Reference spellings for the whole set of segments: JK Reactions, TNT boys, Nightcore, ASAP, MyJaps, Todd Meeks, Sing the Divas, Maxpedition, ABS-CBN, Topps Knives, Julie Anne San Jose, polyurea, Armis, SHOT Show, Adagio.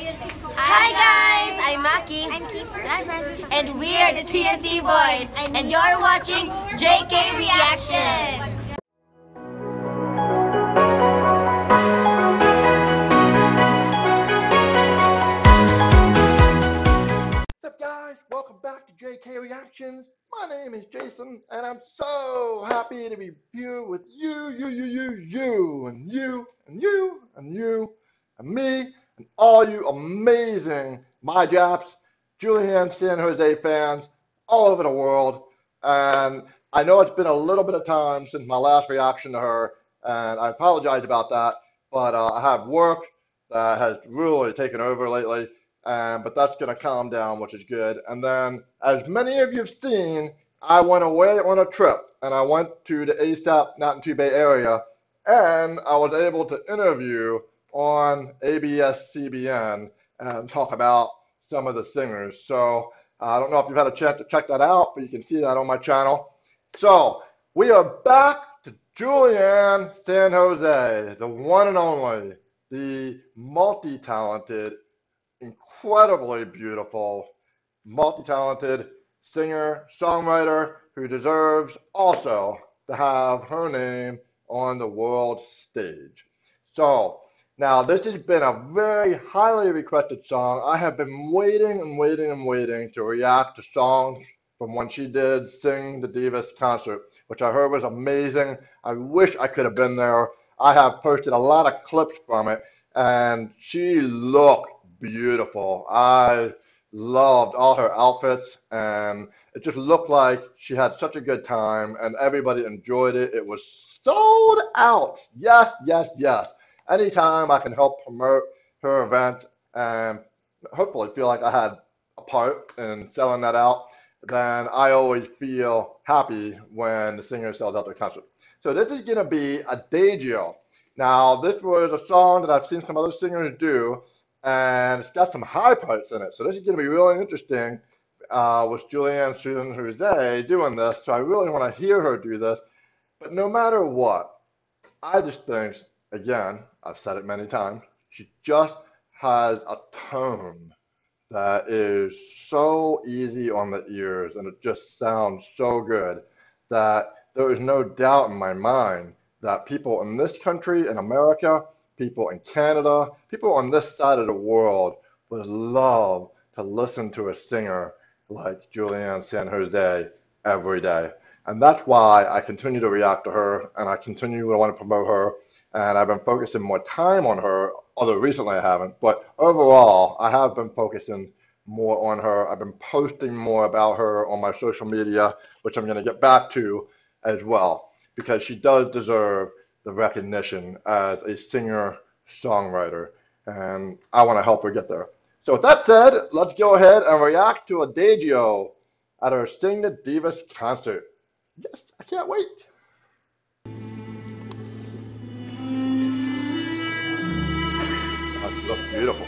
Hi guys! I'm Maki. I'm Kiefer. And I'm Francis. And we're the TNT boys. And you're watching JK Reactions. What's up guys? Welcome back to JK Reactions. My name is Jason and I'm so happy to be here with you and me. And all you amazing MyJaps, Julie Anne San Jose fans all over the world. And I know it's been a little bit of time since my last reaction to her, and I apologize about that, but I have work that has really taken over lately, but that's going to calm down, which is good. And then, as many of you have seen, I went away on a trip, and I went to the ASAP, Not in Two Bay area, and I was able to interview on ABS-CBN and talk about some of the singers. So I don't know if you've had a chance to check that out, but you can see that on my channel. So we are back to Julie Anne San Jose, the one and only, the multi-talented, incredibly beautiful, multi-talented singer, songwriter who deserves also to have her name on the world stage. So now, this has been a very highly requested song. I have been waiting to react to songs from when she did Sing the Divas concert, which I heard was amazing. I wish I could have been there. I have posted a lot of clips from it, and she looked beautiful. I loved all her outfits, and it just looked like she had such a good time, and everybody enjoyed it. It was sold out. Yes, yes, yes. Anytime I can help promote her event and hopefully feel like I had a part in selling that out, then I always feel happy when the singer sells out their concert. So this is going to be Adagio. Now, this was a song that I've seen some other singers do, and it's got some high parts in it. So this is going to be really interesting with Julie Anne San Jose doing this. So I really want to hear her do this. But no matter what, I just think, again, I've said it many times, she just has a tone that is so easy on the ears, and it just sounds so good that there is no doubt in my mind that people in this country, in America, people in Canada, people on this side of the world would love to listen to a singer like Julie Anne San Jose every day. And that's why I continue to react to her, and I continue to want to promote her. And I've been focusing more time on her, although recently I haven't. But overall, I have been focusing more on her. I've been posting more about her on my social media, which I'm going to get back to as well, because she does deserve the recognition as a singer-songwriter. And I want to help her get there. So with that said, let's go ahead and react to Adagio at her Sing the Divas concert. Yes, I can't wait. She looks beautiful.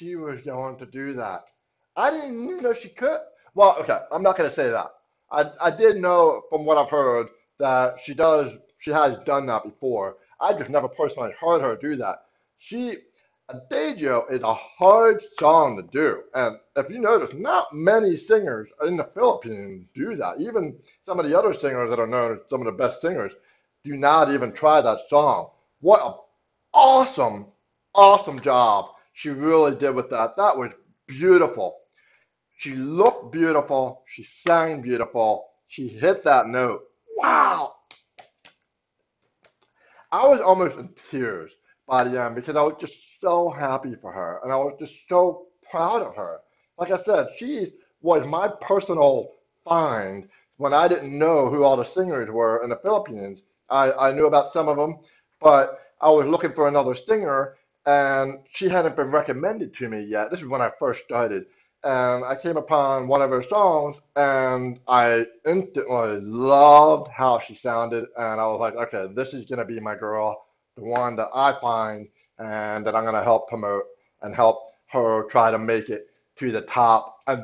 she was going to do that. I didn't even know she could. Well, okay, I'm not going to say that. I did know from what I've heard that she has done that before. I just never personally heard her do that. Adagio is a hard song to do, and if you notice, not many singers in the Philippines do that. Even some of the other singers that are known as some of the best singers do not even try that song. What an awesome job she really did with that. That was beautiful. She looked beautiful. She sang beautiful. She hit that note. Wow! I was almost in tears by the end because I was just so happy for her, and I was just so proud of her. Like I said, she was my personal find when I didn't know who all the singers were in the Philippines. I knew about some of them, but I was looking for another singer, and she hadn't been recommended to me yet. This is when I first started, and I came upon one of her songs, and I instantly loved how she sounded, and I was like, okay, this is going to be my girl. The one that I find and that I'm going to help promote and help her try to make it to the top. And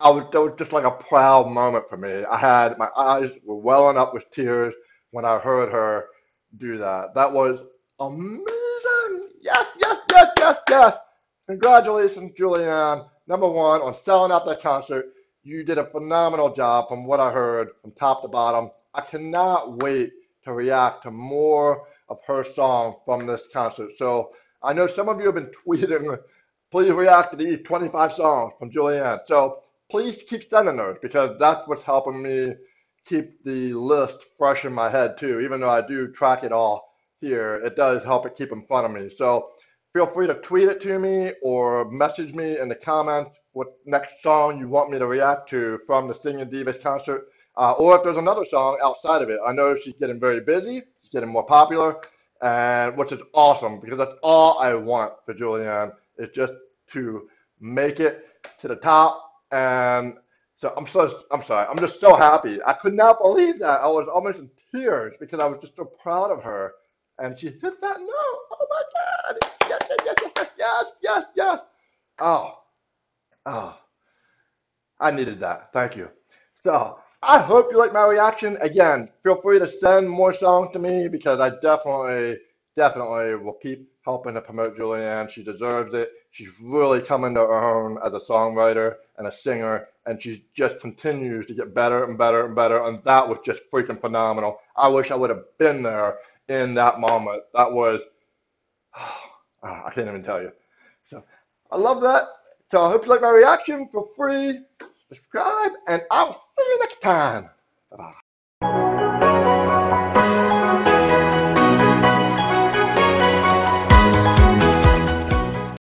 that was just like a proud moment for me. My eyes were welling up with tears when I heard her do that. That was amazing. Yes, yes, yes, yes, yes. Congratulations, Julie Anne, #1 on selling out that concert. You did a phenomenal job from what I heard from top to bottom. I cannot wait to react to more of her song from this concert. So I know some of you have been tweeting, please react to these 25 songs from Julie Anne. So please keep sending those, because that's what's helping me keep the list fresh in my head too. Even though I do track it all here, it does help it keep in front of me. So feel free to tweet it to me or message me in the comments what next song you want me to react to from the Sing the Divas concert. Or if there's another song outside of it. I know she's getting very busy, getting more popular, and which is awesome, because that's all I want for Julie Anne, is just to make it to the top. And so I'm just so happy. I could not believe that. I was almost in tears because I was just so proud of her, and she hit that note. Oh my God! Yes, yes, yes, yes, yes, yes, yes. Oh, I needed that. Thank you. So I hope you like my reaction. Again, feel free to send more songs to me, because I definitely will keep helping to promote Julie Anne. She deserves it. She's really coming to her own as a songwriter and a singer, and she just continues to get better and better and better, and that was just freaking phenomenal. I wish I would have been there in that moment. That was, I can't even tell you. So I love that. So I hope you like my reaction. Feel free, subscribe, and I'll see you next time. Bye-bye.